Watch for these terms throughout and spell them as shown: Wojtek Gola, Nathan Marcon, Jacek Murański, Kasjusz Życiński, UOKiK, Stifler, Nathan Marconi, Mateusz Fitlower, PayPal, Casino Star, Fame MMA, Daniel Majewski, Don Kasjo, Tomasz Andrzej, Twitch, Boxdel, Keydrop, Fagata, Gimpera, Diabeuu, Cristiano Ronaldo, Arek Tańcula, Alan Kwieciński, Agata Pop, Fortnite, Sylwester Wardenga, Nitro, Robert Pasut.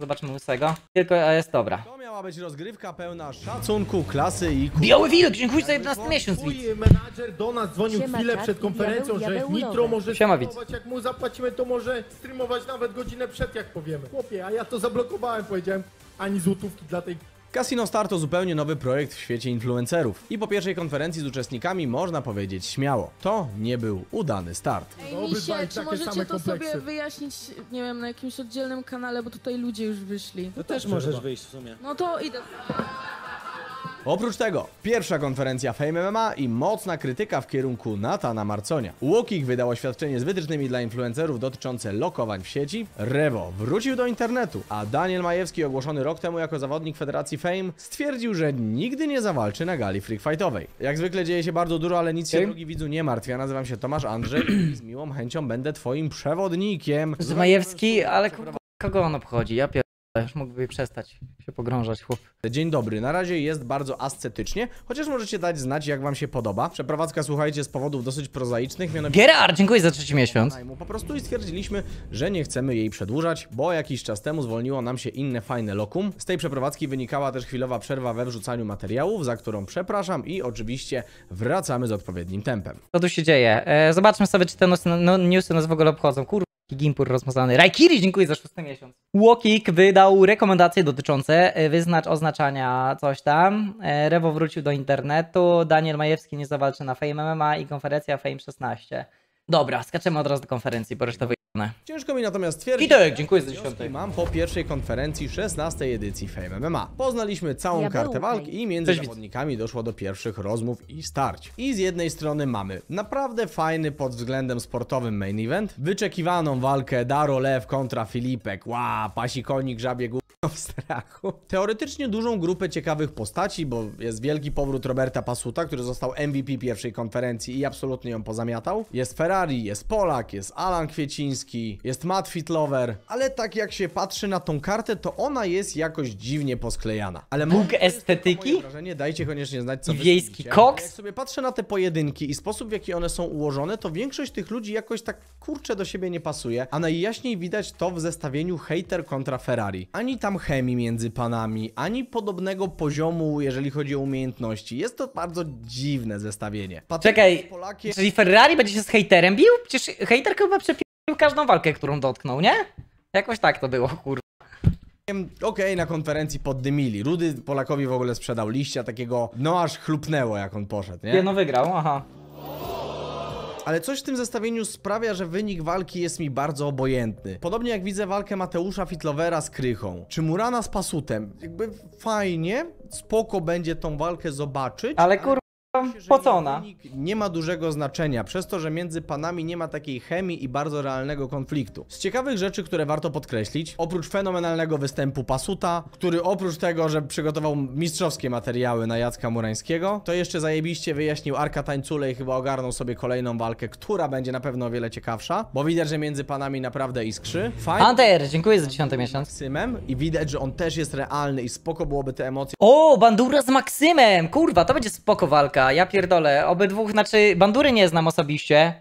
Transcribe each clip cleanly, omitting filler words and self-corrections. Zobaczmy łysego. Tylko jest dobra. To miała być rozgrywka pełna szacunku, klasy i... Biały Wilk, dziękuję za 11 miesiąc. Twój menadżer do nas dzwonił chwilę przed konferencją, że Nitro może streamować. Jak mu zapłacimy, to może streamować nawet godzinę przed, jak powiemy. Chłopie, a ja to zablokowałem, powiedziałem. Ani złotówki dla tej... Casino Star to zupełnie nowy projekt w świecie influencerów i po pierwszej konferencji z uczestnikami można powiedzieć śmiało, to nie był udany start. Ej, Misie, czy możecie to sobie wyjaśnić, nie wiem, na jakimś oddzielnym kanale, bo tutaj ludzie już wyszli. To też możesz wyjść w sumie. No to idę. Oprócz tego, pierwsza konferencja Fame MMA i mocna krytyka w kierunku Nathana Marconia. UOKiK wydał oświadczenie z wytycznymi dla influencerów dotyczące lokowań w sieci, Rewo wrócił do internetu, a Daniel Majewski, ogłoszony rok temu jako zawodnik Federacji Fame, stwierdził, że nigdy nie zawalczy na gali freakfightowej. Jak zwykle dzieje się bardzo dużo, ale nic się, drogi widzu, nie martw. Ja nazywam się Tomasz Andrzej i z miłą chęcią będę twoim przewodnikiem. Z Majewski, ale kogo on obchodzi? Ja pierdolę. Już mógłby przestać się pogrążać, chłop. Dzień dobry, na razie jest bardzo ascetycznie, chociaż możecie dać znać, jak wam się podoba. Przeprowadzka, słuchajcie, z powodów dosyć prozaicznych, mianowicie... Gerard, dziękuję za 3. miesiąc. Po prostu i stwierdziliśmy, że nie chcemy jej przedłużać, bo jakiś czas temu zwolniło nam się inne fajne lokum. Z tej przeprowadzki wynikała też chwilowa przerwa we wrzucaniu materiałów, za którą przepraszam i oczywiście wracamy z odpowiednim tempem. Co tu się dzieje? Zobaczmy sobie, czy te newsy nas w ogóle obchodzą. Kurwa. Gimpur rozmazany. Raikiri, dziękuję za 6. miesiąc. UOKiK wydał rekomendacje dotyczące oznaczania coś tam. Rewo wrócił do internetu. Daniel Majewski nie zawalczy na Fame MMA i konferencja Fame 16. Dobra, skaczemy od razu do konferencji, bo reszta wyjebane. Ciężko mi natomiast twierdzić, dziękuję za 10. Mam po pierwszej konferencji 16. edycji Fame MMA. Poznaliśmy całą kartę walk i między zawodnikami doszło do pierwszych rozmów i starć. I z jednej strony mamy naprawdę fajny pod względem sportowym main event, wyczekiwaną walkę Daro Lew kontra Filipek, pasikonik żabie góry w strachu. Teoretycznie dużą grupę ciekawych postaci, bo jest wielki powrót Roberta Pasuta, który został MVP pierwszej konferencji i absolutnie ją pozamiatał. Jest Ferrari, jest Polak, jest Alan Kwieciński, jest Matt Fitlover, ale tak jak się patrzy na tą kartę, to ona jest jakoś dziwnie posklejana. Ale Bóg estetyki? Wrażenie, dajcie koniecznie znać, co wiejski koks? Jak sobie patrzę na te pojedynki i sposób, w jaki one są ułożone, to większość tych ludzi jakoś tak kurczę do siebie nie pasuje, a najjaśniej widać to w zestawieniu hejter kontra Ferrari. Ani tam chemii między panami, ani podobnego poziomu, jeżeli chodzi o umiejętności. Jest to bardzo dziwne zestawienie. Czekaj, Polakiem... czyli Ferrari będzie się z hejterem bił? Przecież hejter chyba przepił każdą walkę, którą dotknął, nie? Jakoś tak to było, kurwa. Okej, na konferencji poddymili. Rudy Polakowi w ogóle sprzedał liścia takiego, no aż chlupnęło, jak on poszedł, nie? No wygrał, aha. Ale coś w tym zestawieniu sprawia, że wynik walki jest mi bardzo obojętny. Podobnie jak widzę walkę Mateusza Fitlowera z Krychą, czy Murana z Pasutem. Jakby fajnie, spoko będzie tą walkę zobaczyć. Ale kurwa, pocona. Nie ma dużego znaczenia, przez to, że między panami nie ma takiej chemii i bardzo realnego konfliktu. Z ciekawych rzeczy, które warto podkreślić, oprócz fenomenalnego występu Pasuta, który oprócz tego, że przygotował mistrzowskie materiały na Jacka Murańskiego, to jeszcze zajebiście wyjaśnił Arka Tańculę i chyba ogarnął sobie kolejną walkę, która będzie na pewno o wiele ciekawsza, bo widać, że między panami naprawdę iskrzy. Hunter, dziękuję za 10. miesiąc. Maksymem i widać, że on też jest realny i spoko byłoby te emocje. O, Bandura z Maksymem! Kurwa, to będzie spoko walka. Ja pierdolę, obydwóch, znaczy Bandury nie znam osobiście,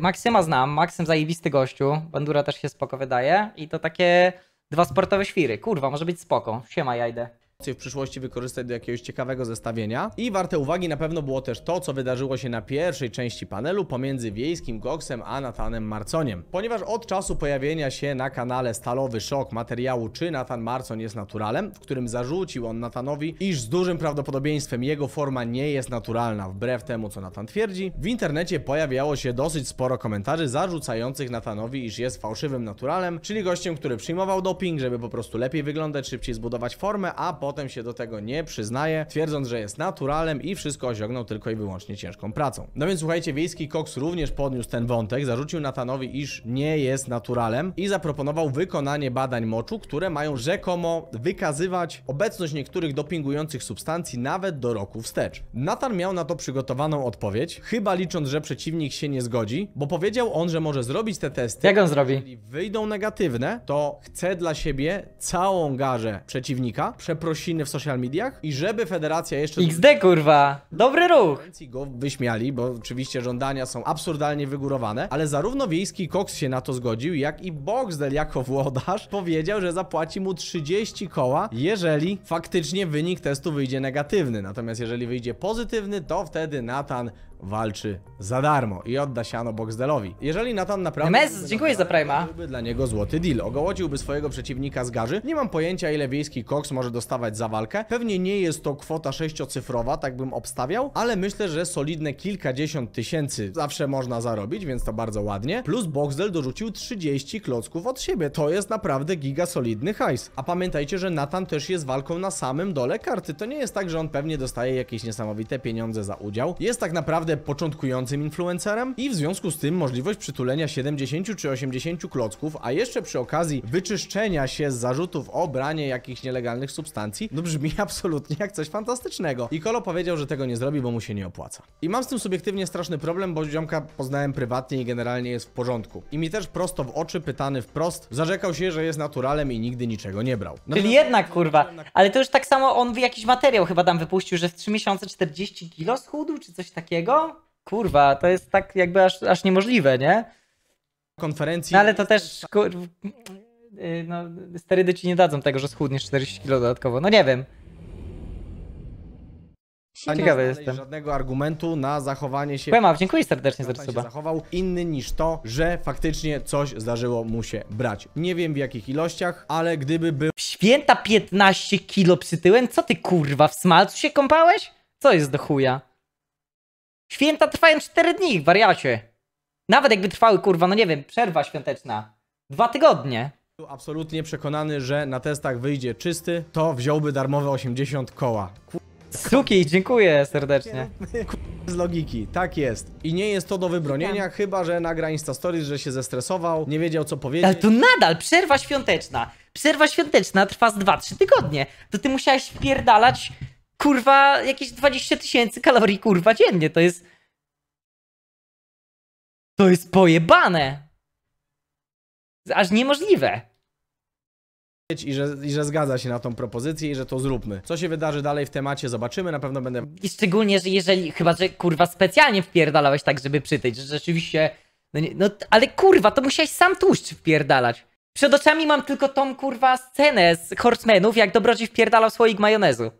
Maksyma znam, Maksym zajebisty gościu, Bandura też się spoko wydaje i to takie dwa sportowe świry, kurwa, może być spoko, siema, ja idę. W przyszłości wykorzystać do jakiegoś ciekawego zestawienia i warte uwagi na pewno było też to, co wydarzyło się na pierwszej części panelu pomiędzy Wiejskim Koksem a Nathanem Marconiem, ponieważ od czasu pojawienia się na kanale Stalowy Szok materiału czy Nathan Marcon jest naturalem, w którym zarzucił on Nathanowi, iż z dużym prawdopodobieństwem jego forma nie jest naturalna wbrew temu, co Nathan twierdzi, w internecie pojawiało się dosyć sporo komentarzy zarzucających Nathanowi, iż jest fałszywym naturalem, czyli gościem, który przyjmował doping, żeby po prostu lepiej wyglądać, szybciej zbudować formę, a potem się do tego nie przyznaje, twierdząc, że jest naturalem i wszystko osiągnął tylko i wyłącznie ciężką pracą. No więc słuchajcie, Wiejski Koks również podniósł ten wątek, zarzucił Nathanowi, iż nie jest naturalem i zaproponował wykonanie badań moczu, które mają rzekomo wykazywać obecność niektórych dopingujących substancji nawet do roku wstecz. Nathan miał na to przygotowaną odpowiedź, chyba licząc, że przeciwnik się nie zgodzi, bo powiedział on, że może zrobić te testy. Jak on zrobi? Jeżeli wyjdą negatywne, to chce dla siebie całą garzę przeciwnika, przeprosić silny w social mediach i żeby federacja jeszcze... XD kurwa, dobry ruch! ...go wyśmiali, bo oczywiście żądania są absurdalnie wygórowane, ale zarówno Wiejski Koks się na to zgodził, jak i Boxdel jako włodarz powiedział, że zapłaci mu 30 koła, jeżeli faktycznie wynik testu wyjdzie negatywny. Natomiast jeżeli wyjdzie pozytywny, to wtedy Nathan walczy za darmo i odda siano Boxdelowi. Jeżeli Nathan naprawdę... MS, dziękuję za Prime'a. ...byłby dla niego złoty deal. Ogołociłby swojego przeciwnika z garzy. Nie mam pojęcia, ile Wiejski Koks może dostawać za walkę. Pewnie nie jest to kwota sześciocyfrowa, tak bym obstawiał, ale myślę, że solidne kilkadziesiąt tysięcy zawsze można zarobić, więc to bardzo ładnie. Plus Boxdel dorzucił 30 klocków od siebie. To jest naprawdę giga solidny hajs. A pamiętajcie, że Nathan też jest walką na samym dole karty. To nie jest tak, że on pewnie dostaje jakieś niesamowite pieniądze za udział. Jest tak naprawdę początkującym influencerem i w związku z tym możliwość przytulenia 70 czy 80 klocków, a jeszcze przy okazji wyczyszczenia się z zarzutów o branie jakichś nielegalnych substancji, no brzmi absolutnie jak coś fantastycznego. I Kolo powiedział, że tego nie zrobi, bo mu się nie opłaca. I mam z tym subiektywnie straszny problem, bo ziomka poznałem prywatnie i generalnie jest w porządku. I mi też prosto w oczy, pytany wprost, zarzekał się, że jest naturalem i nigdy niczego nie brał. No czyli jednak kurwa, ale to już tak samo on w jakiś materiał chyba tam wypuścił, że w 3 miesiące 40 kilo schudł czy coś takiego. Kurwa, to jest tak jakby aż niemożliwe, nie? Konferencji... No ale to też, kurwa, no, sterydy ci nie dadzą tego, że schudniesz 40 kg dodatkowo, no nie wiem. Ciekawy jestem. Żadnego argumentu na zachowanie się... Kłemaw, dziękuję serdecznie za to. Zachował inny niż to, że faktycznie coś zdarzyło mu się brać. Nie wiem w jakich ilościach, ale gdyby był... Święta 15 kilo psytyłem? Co ty kurwa, w smalcu się kąpałeś? Co jest do chuja? Święta trwają 4 dni, wariacie. Nawet jakby trwały, kurwa, no nie wiem, przerwa świąteczna. 2 tygodnie. Absolutnie przekonany, że na testach wyjdzie czysty, to wziąłby darmowe 80 koła. Suki, dziękuję serdecznie. Z logiki, tak jest. I nie jest to do wybronienia, chyba że nagra Insta Stories, że się zestresował, nie wiedział co powiedzieć. Ale to nadal przerwa świąteczna. Przerwa świąteczna trwa z 2-3 tygodnie. To ty musiałeś wpierdalać... Kurwa, jakieś 20 tysięcy kalorii, kurwa, dziennie, to jest... To jest pojebane! Aż niemożliwe! I że zgadza się na tą propozycję i że to zróbmy. Co się wydarzy dalej w temacie, zobaczymy, na pewno będę... I szczególnie, że jeżeli, chyba że kurwa specjalnie wpierdalałeś tak, żeby przytyć, że rzeczywiście... No, nie, no ale kurwa, to musiałeś sam tłuszcz wpierdalać. Przed oczami mam tylko tą kurwa scenę z Horsemenów, jak Dobrodziej wpierdalał słoik majonezu.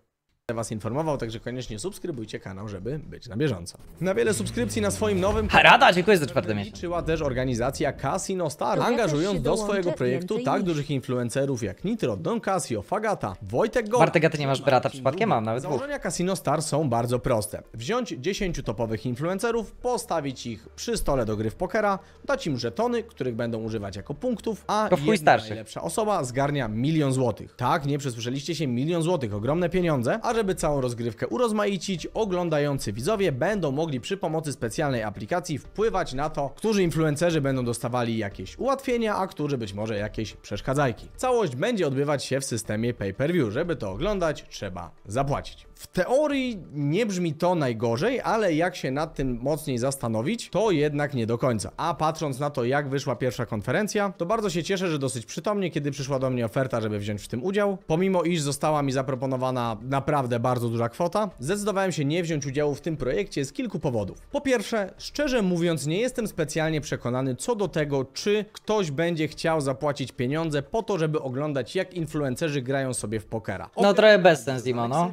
Was informował, także koniecznie subskrybujcie kanał, żeby być na bieżąco. Na wiele subskrypcji na swoim nowym... Harada, dziękuję za 4. miesiąc. Liczyła też organizacja Casino Star, angażując do swojego projektu tak dużych influencerów jak Nitro, Don Kasjo, Fagata, Wojtek Gola... Bartek, a ty nie masz brata przypadkiem? Mam nawet dwóch. Założenia Casino Star są bardzo proste. Wziąć 10 topowych influencerów, postawić ich przy stole do gry w pokera, dać im żetony, których będą używać jako punktów, a jedna najlepsza osoba zgarnia 1 000 000 złotych. Tak, nie przesłyszeliście się, 1 000 000 złotych, ogromne pieniądze, a żeby całą rozgrywkę urozmaicić, oglądający widzowie będą mogli przy pomocy specjalnej aplikacji wpływać na to, którzy influencerzy będą dostawali jakieś ułatwienia, a którzy być może jakieś przeszkadzajki. Całość będzie odbywać się w systemie pay-per-view. Żeby to oglądać, trzeba zapłacić. W teorii nie brzmi to najgorzej, ale jak się nad tym mocniej zastanowić, to jednak nie do końca. A patrząc na to, jak wyszła pierwsza konferencja, to bardzo się cieszę, że dosyć przytomnie, kiedy przyszła do mnie oferta, żeby wziąć w tym udział. Pomimo iż została mi zaproponowana naprawdę bardzo duża kwota, zdecydowałem się nie wziąć udziału w tym projekcie z kilku powodów. Po pierwsze, szczerze mówiąc, nie jestem specjalnie przekonany co do tego, czy ktoś będzie chciał zapłacić pieniądze po to, żeby oglądać, jak influencerzy grają sobie w pokera. No trochę bez sensu, no.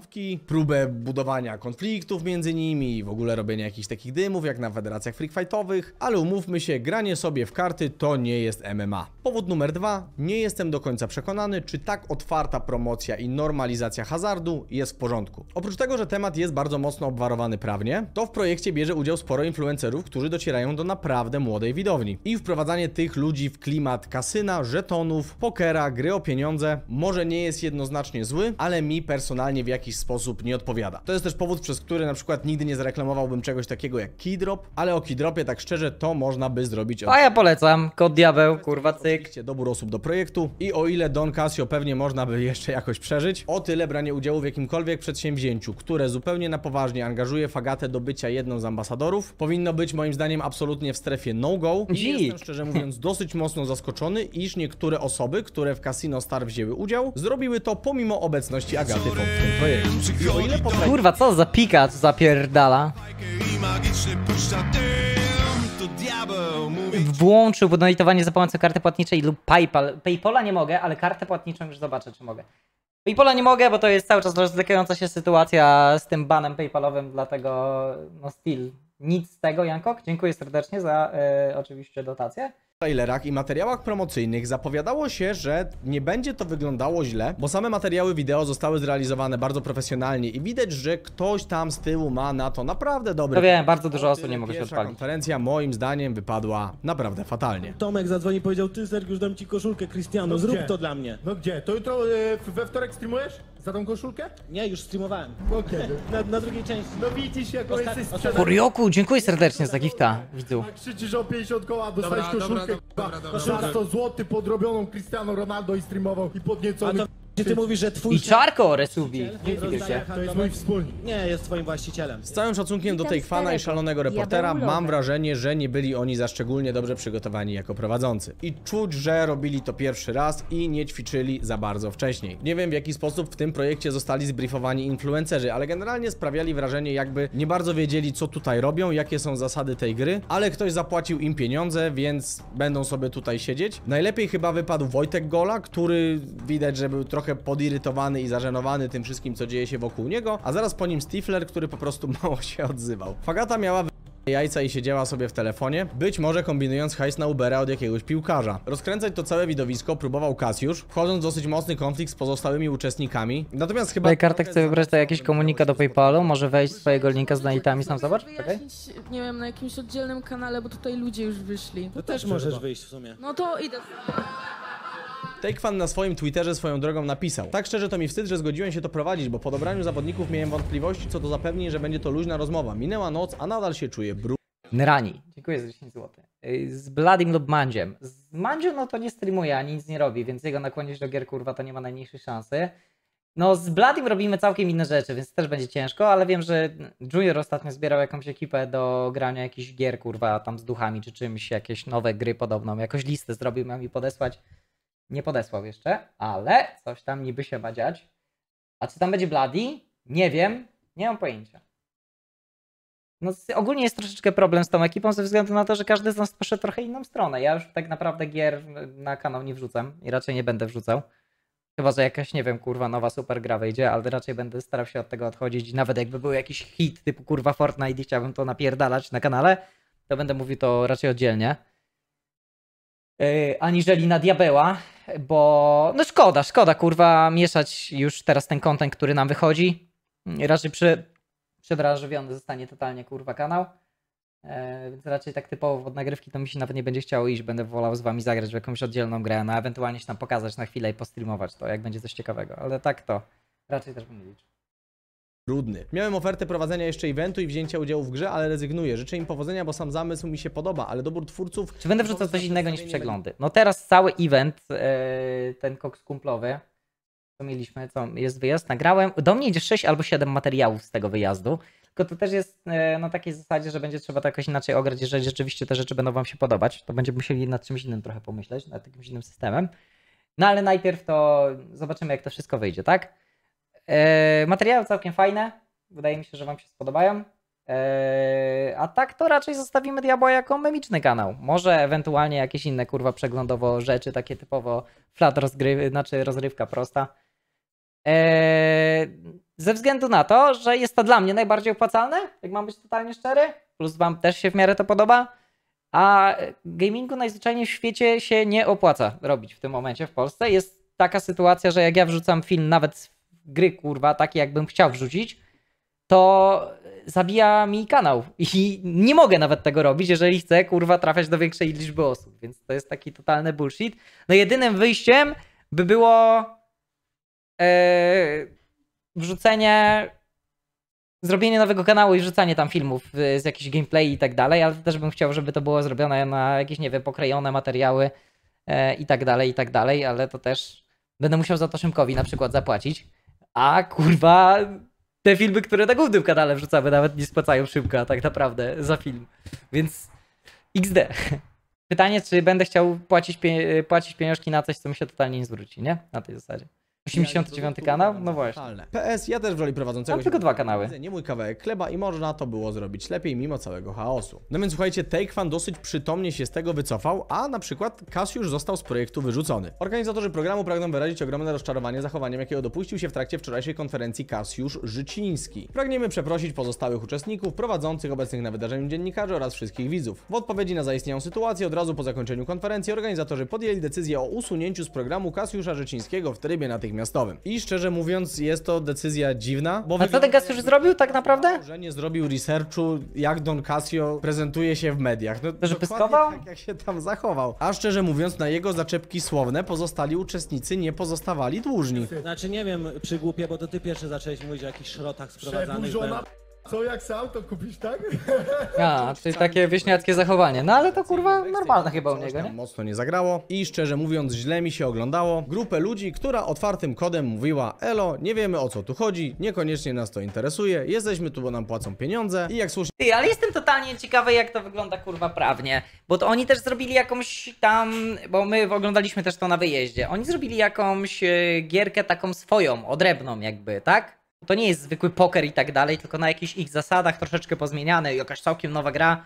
Próbę budowania konfliktów między nimi i w ogóle robienia jakichś takich dymów jak na federacjach freakfightowych, ale umówmy się, granie sobie w karty to nie jest MMA. Powód numer 2, nie jestem do końca przekonany, czy tak otwarta promocja i normalizacja hazardu jest w porządku. Oprócz tego, że temat jest bardzo mocno obwarowany prawnie, to w projekcie bierze udział sporo influencerów, którzy docierają do naprawdę młodej widowni. I wprowadzanie tych ludzi w klimat kasyna, żetonów, pokera, gry o pieniądze może nie jest jednoznacznie zły, ale mi personalnie w jakiś sposób nie odpowiada. To jest też powód, przez który na przykład nigdy nie zareklamowałbym czegoś takiego jak Keydrop, ale o Keydropie tak szczerze to można by zrobić... A ja polecam, kod Diabeuu, kurwa cyk. Dobór osób do projektu i o ile Don Kasjo pewnie można by jeszcze jakoś przeżyć, o tyle branie udziału w jakimkolwiek jakimkolwiek przedsięwzięciu, które zupełnie na poważnie angażuje Fagatę do bycia jedną z ambasadorów, powinno być moim zdaniem absolutnie w strefie no-go. I jestem szczerze mówiąc dosyć mocno zaskoczony, iż niektóre osoby, które w Casino Star wzięły udział, zrobiły to pomimo obecności Agaty Pop w tym projekcie. I o ile potrafi... Kurwa, co za pika, co za pierdala. Włączył donatowanie za pomocą karty płatniczej lub PayPal. PayPala nie mogę, ale kartę płatniczą już zobaczę, czy mogę. PayPala nie mogę, bo to jest cały czas rozwlekająca się sytuacja z tym banem PayPalowym, dlatego no still. Nic z tego, Jankok. Dziękuję serdecznie za oczywiście dotację. W trailerach i materiałach promocyjnych zapowiadało się, że nie będzie to wyglądało źle, bo same materiały wideo zostały zrealizowane bardzo profesjonalnie i widać, że ktoś tam z tyłu ma na to naprawdę dobry... To wiem, bardzo dużo osób nie mogę się odpalić. Konferencja moim zdaniem wypadła naprawdę fatalnie. Tomek zadzwonił i powiedział, ty Sergiusz, dam ci koszulkę, Cristiano, zrób to dla mnie. No gdzie? To jutro we wtorek streamujesz? Za tą koszulkę? Nie, już streamowałem. Okay. Na drugiej części. No widzisz, jako jesteś sprzedany. Korioku, dziękuję serdecznie za gifta, widzu. Tak krzyczysz o 50 koła, dostajesz koszulkę, za 100 zł podrobioną Cristiano Ronaldo i streamował i podniecony. A to ty mówisz, że twój... I Czarko resubi. To jest mój wspólnik. Nie, jest twoim właścicielem. Z całym szacunkiem do TakeFana i szalonego reportera mam wrażenie, że nie byli oni za szczególnie dobrze przygotowani jako prowadzący. I czuć, że robili to pierwszy raz i nie ćwiczyli za bardzo wcześniej. Nie wiem, w jaki sposób w tym projekcie zostali zbriefowani influencerzy, ale generalnie sprawiali wrażenie, jakby nie bardzo wiedzieli, co tutaj robią, jakie są zasady tej gry, ale ktoś zapłacił im pieniądze, więc będą sobie tutaj siedzieć. Najlepiej chyba wypadł Wojtek Gola, który widać, że był trochę podirytowany i zażenowany tym wszystkim, co dzieje się wokół niego, a zaraz po nim Stifler, który po prostu mało się odzywał. Fagata miała jajca i siedziała sobie w telefonie, być może kombinując hajs na Ubera od jakiegoś piłkarza. Rozkręcać to całe widowisko próbował Kasjusz, wchodząc w dosyć mocny konflikt z pozostałymi uczestnikami. Natomiast chyba... Kartek chce wybrać to jakiś komunikat do PayPalu, może wejść z swojego linka z donatami, sam zobacz? Okay. Nie wiem, na jakimś oddzielnym kanale, bo tutaj ludzie już wyszli. No też możesz wyjść w sumie. No to idę. TakeFan na swoim Twitterze swoją drogą napisał: tak szczerze to mi wstyd, że zgodziłem się to prowadzić, bo po dobraniu zawodników miałem wątpliwości co do zapewnień, że będzie to luźna rozmowa. Minęła noc, a nadal się czuję Nrani, dziękuję za 10 zł. Z Bladim lub Mandziem. Z Mandziem no to nie streamuje, ani nic nie robi, więc jego nakłonić do gier kurwa to nie ma najmniejszej szansy. No z Bladim robimy całkiem inne rzeczy, więc też będzie ciężko, ale wiem, że Junior ostatnio zbierał jakąś ekipę do grania jakichś gier kurwa tam z duchami czy czymś, jakieś nowe gry podobną. Jakoś listę zrobił, miał mi podesłać. Nie podesłał jeszcze, ale coś tam niby się ma dziać. A czy tam będzie Bloody? Nie wiem, nie mam pojęcia. No ogólnie jest troszeczkę problem z tą ekipą ze względu na to, że każdy z nas poszedł trochę inną stronę. Ja już tak naprawdę gier na kanał nie wrzucam i raczej nie będę wrzucał. Chyba, że jakaś, nie wiem, kurwa nowa super gra wyjdzie, ale raczej będę starał się od tego odchodzić. Nawet jakby był jakiś hit typu kurwa Fortnite i chciałbym to napierdalać na kanale, to będę mówił to raczej oddzielnie. Aniżeli na Diabeła, bo no szkoda kurwa mieszać już teraz ten content, który nam wychodzi. Raczej przedrażowiony zostanie totalnie kurwa kanał, więc raczej tak typowo od nagrywki to mi się nawet nie będzie chciało iść, będę wolał z wami zagrać w jakąś oddzielną grę, no ewentualnie się tam pokazać na chwilę i postreamować to, jak będzie coś ciekawego, ale tak to raczej też bym nie liczył. Brudny. Miałem ofertę prowadzenia jeszcze eventu i wzięcia udziału w grze, ale rezygnuję. Życzę im powodzenia, bo sam zamysł mi się podoba, ale dobór twórców... Czy będę wrzucał coś innego niż przeglądy? No teraz cały event, ten koks kumplowy, co mieliśmy, co jest wyjazd, nagrałem. Do mnie idzie 6 albo 7 materiałów z tego wyjazdu, tylko to też jest na takiej zasadzie, że będzie trzeba to jakoś inaczej ograć, jeżeli rzeczywiście te rzeczy będą wam się podobać, to będziemy musieli nad czymś innym trochę pomyśleć, nad jakimś innym systemem. No ale najpierw to zobaczymy, jak to wszystko wyjdzie, tak? Materiały całkiem fajne, wydaje mi się, że wam się spodobają, a tak to raczej zostawimy Diabła jako memiczny kanał, może ewentualnie jakieś inne kurwa przeglądowo rzeczy, takie typowo flat rozgrywka, znaczy rozrywka prosta, ze względu na to, że jest to dla mnie najbardziej opłacalne, jak mam być totalnie szczery, plus wam też się w miarę to podoba, a gamingu najzwyczajniej w świecie się nie opłaca robić w tym momencie w Polsce. Jest taka sytuacja, że jak ja wrzucam film nawet z gry kurwa, takie jakbym chciał wrzucić, to zabija mi kanał i nie mogę nawet tego robić, jeżeli chcę kurwa trafiać do większej liczby osób, więc to jest taki totalny bullshit. No jedynym wyjściem by było wrzucenie, zrobienie nowego kanału i wrzucanie tam filmów z jakichś gameplay i tak dalej, ale też bym chciał, żeby to było zrobione na jakieś, nie wiem, pokrojone materiały i tak dalej, ale to też będę musiał za to Szymkowi na przykład zapłacić. A kurwa, te filmy, które na głównym kanale wrzucamy, nawet nie spłacają szybko tak naprawdę za film. Więc XD. Pytanie, czy będę chciał płacić pieniążki na coś, co mi się totalnie nie zwróci, nie? Na tej zasadzie. 89 kanał? No właśnie. PS, ja też w roli prowadzącego. Mam tylko dwa kanały. Nie mój kawałek chleba i można to było zrobić lepiej mimo całego chaosu. No więc słuchajcie, TakeFan dosyć przytomnie się z tego wycofał, a na przykład Kasjusz został z projektu wyrzucony. Organizatorzy programu pragną wyrazić ogromne rozczarowanie zachowaniem, jakiego dopuścił się w trakcie wczorajszej konferencji Kasjusz Życiński. Pragniemy przeprosić pozostałych uczestników, prowadzących, obecnych na wydarzeniu dziennikarzy oraz wszystkich widzów. W odpowiedzi na zaistniałą sytuację od razu po zakończeniu konferencji organizatorzy podjęli decyzję o usunięciu z programu Kasjusza Życińskiego w trybie natychmiastowym. I szczerze mówiąc, jest to decyzja dziwna, bo... A co ten Kasjusz zrobił tak naprawdę? Że nie zrobił researchu, jak Don Kasjo prezentuje się w mediach. No, to, że pyskował? Tak, jak się tam zachował. A szczerze mówiąc, na jego zaczepki słowne pozostali uczestnicy nie pozostawali dłużni. Znaczy nie wiem, czy głupie, bo to ty pierwszy zacząłeś mówić o jakichś szrotach sprowadzanych. Co, jak sam to kupisz, tak? A, czyli takie wieśniackie zachowanie. No ale to kurwa normalne chyba u niego, nie? Mocno nie zagrało i szczerze mówiąc źle mi się oglądało grupę ludzi, która otwartym kodem mówiła: elo, nie wiemy o co tu chodzi, niekoniecznie nas to interesuje, jesteśmy tu, bo nam płacą pieniądze i jak słusznie... Ty, ale jestem totalnie ciekawy, jak to wygląda kurwa prawnie, bo to oni też zrobili jakąś tam... Bo my oglądaliśmy też to na wyjeździe. Oni zrobili jakąś gierkę taką swoją, odrębną jakby, tak? To nie jest zwykły poker i tak dalej, tylko na jakichś ich zasadach troszeczkę pozmieniane i jakaś całkiem nowa gra,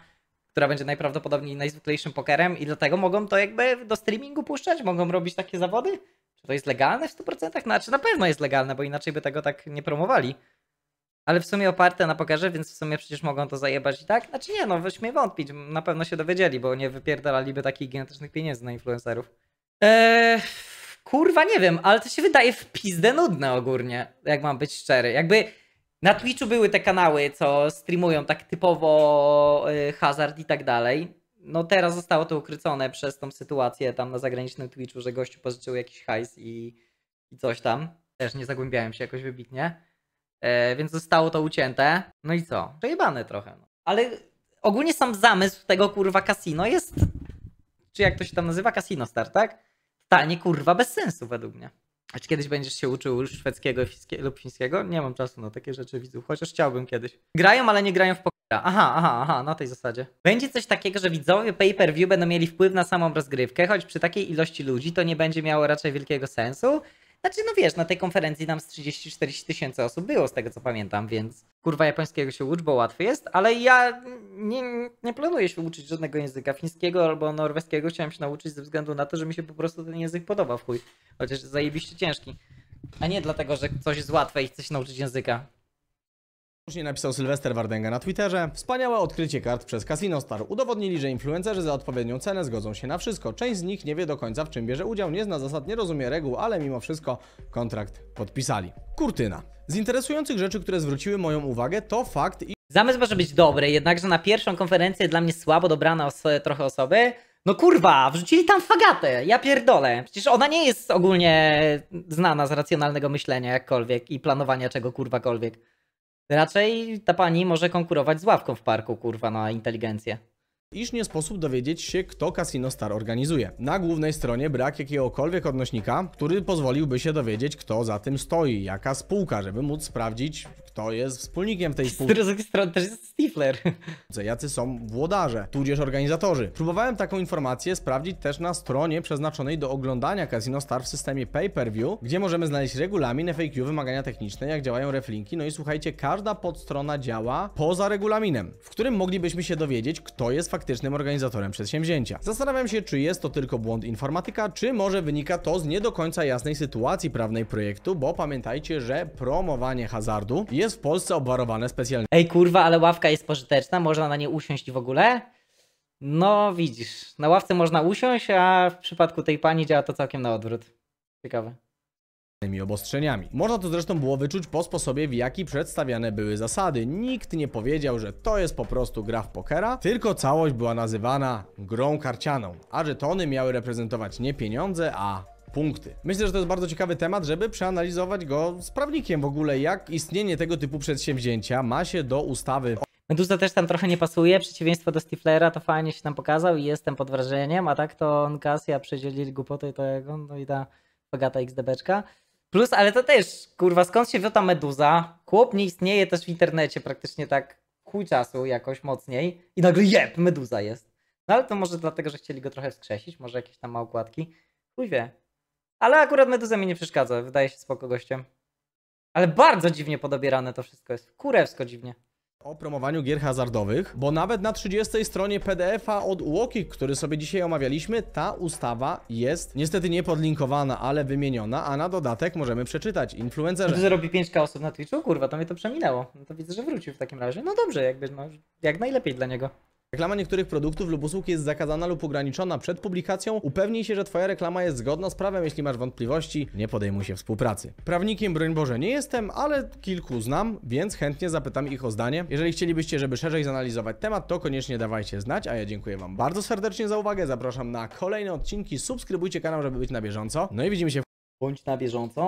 która będzie najprawdopodobniej najzwyklejszym pokerem i dlatego mogą to jakby do streamingu puszczać, mogą robić takie zawody. Czy to jest legalne w 100%? Znaczy na pewno jest legalne, bo inaczej by tego tak nie promowali. Ale w sumie oparte na pokerze, więc w sumie przecież mogą to zajebać i tak? Znaczy nie, no weźmy wątpić, na pewno się dowiedzieli, bo nie wypierdalaliby takich gigantycznych pieniędzy na influencerów. Kurwa, nie wiem, ale to się wydaje w pizdę nudne ogólnie, jak mam być szczery. Jakby na Twitchu były te kanały, co streamują tak typowo hazard i tak dalej. No teraz zostało to ukrycone przez tą sytuację tam na zagranicznym Twitchu, że gościu pożyczył jakiś hajs i coś tam. Też nie zagłębiałem się jakoś wybitnie. Więc zostało to ucięte. No i co? Przejebane trochę. No. Ale ogólnie sam zamysł tego kurwa kasino jest... Czy jak to się tam nazywa? Casino Star, tak? Totalnie kurwa bez sensu według mnie. A czy kiedyś będziesz się uczył szwedzkiego lub fińskiego? Nie mam czasu na takie rzeczy, widzów, chociaż chciałbym kiedyś. Grają, ale nie grają w pokera. Aha, na tej zasadzie. Będzie coś takiego, że widzowie pay-per-view będą mieli wpływ na samą rozgrywkę, choć przy takiej ilości ludzi to nie będzie miało raczej wielkiego sensu. Znaczy, no wiesz, na tej konferencji tam z 30-40 tysięcy osób było, z tego co pamiętam, więc... Kurwa, japońskiego się ucz, bo łatwy jest, ale ja nie planuję się uczyć żadnego języka fińskiego albo norweskiego. Chciałem się nauczyć ze względu na to, że mi się po prostu ten język podoba w chuj. Chociaż zajebiście ciężki. A nie dlatego, że coś jest łatwe i chce się nauczyć języka. Słusznie napisał Sylwester Wardenga na Twitterze. Wspaniałe odkrycie kart przez Casino Star. Udowodnili, że influencerzy za odpowiednią cenę zgodzą się na wszystko. Część z nich nie wie do końca, w czym bierze udział, nie zna zasad, nie rozumie reguł, ale mimo wszystko kontrakt podpisali. Kurtyna. Z interesujących rzeczy, które zwróciły moją uwagę, to fakt i... Zamysł może być dobry, jednakże na pierwszą konferencję dla mnie słabo dobrane trochę osoby. No kurwa, wrzucili tam Fagatę, ja pierdolę. Przecież ona nie jest ogólnie znana z racjonalnego myślenia jakkolwiek i planowania czego kurwakolwiek. Raczej ta pani może konkurować z ławką w parku, kurwa, na inteligencję. Iż nie sposób dowiedzieć się, kto Casino Star organizuje. Na głównej stronie brak jakiegokolwiek odnośnika, który pozwoliłby się dowiedzieć, kto za tym stoi, jaka spółka, żeby móc sprawdzić, kto jest wspólnikiem tej spółki. Z drugiej strony też jest Stifler. Jacy są włodarze, tudzież organizatorzy. Próbowałem taką informację sprawdzić też na stronie przeznaczonej do oglądania Casino Star w systemie pay-per-view, gdzie możemy znaleźć regulamin, FAQ, wymagania techniczne, jak działają reflinki. No i słuchajcie, każda podstrona działa poza regulaminem, w którym moglibyśmy się dowiedzieć, kto jest faktycznym organizatorem przedsięwzięcia. Zastanawiam się, czy jest to tylko błąd informatyka, czy może wynika to z nie do końca jasnej sytuacji prawnej projektu, bo pamiętajcie, że promowanie hazardu jest w Polsce obwarowane specjalnie. Ej kurwa, ale ławka jest pożyteczna, można na nie usiąść i w ogóle? No widzisz, na ławce można usiąść, a w przypadku tej pani działa to całkiem na odwrót. Ciekawe. Obostrzeniami. Można to zresztą było wyczuć po sposobie, w jaki przedstawiane były zasady. Nikt nie powiedział, że to jest po prostu gra w pokera, tylko całość była nazywana grą karcianą, a żetony miały reprezentować nie pieniądze, a punkty. Myślę, że to jest bardzo ciekawy temat, żeby przeanalizować go z prawnikiem w ogóle, jak istnienie tego typu przedsięwzięcia ma się do ustawy. Meduza też tam trochę nie pasuje, przeciwieństwo do Stiflera to fajnie się tam pokazał i jestem pod wrażeniem, a tak to on Kasja przedzielili głupoty, to jak on, no i ta Fagata XDBczka. Plus, ale to też, kurwa, skąd się wziął ta meduza? Chłop nie istnieje też w internecie praktycznie tak chuj czasu jakoś mocniej. I nagle jeb, meduza jest. No ale to może dlatego, że chcieli go trochę wskrzesić, może jakieś tam małokładki. Chuj wie. Ale akurat meduza mi nie przeszkadza, wydaje się spoko gościem. Ale bardzo dziwnie podobierane to wszystko jest, kurewsko dziwnie. O promowaniu gier hazardowych, bo nawet na 30. stronie PDF-a od UOKiK, który sobie dzisiaj omawialiśmy, ta ustawa jest niestety nie podlinkowana, ale wymieniona, a na dodatek możemy przeczytać influencerze. Że robi 5K osób na Twitchu? Kurwa, to mnie to przeminęło. No to widzę, że wrócił w takim razie. No dobrze, jakby, no, jak najlepiej dla niego. Reklama niektórych produktów lub usług jest zakazana lub ograniczona przed publikacją. Upewnij się, że twoja reklama jest zgodna z prawem. Jeśli masz wątpliwości, nie podejmuj się współpracy. Prawnikiem, broń Boże, nie jestem, ale kilku znam, więc chętnie zapytam ich o zdanie. Jeżeli chcielibyście, żeby szerzej zanalizować temat, to koniecznie dawajcie znać, a ja dziękuję wam bardzo serdecznie za uwagę. Zapraszam na kolejne odcinki, subskrybujcie kanał, żeby być na bieżąco. No i widzimy się w... Bądź na bieżąco.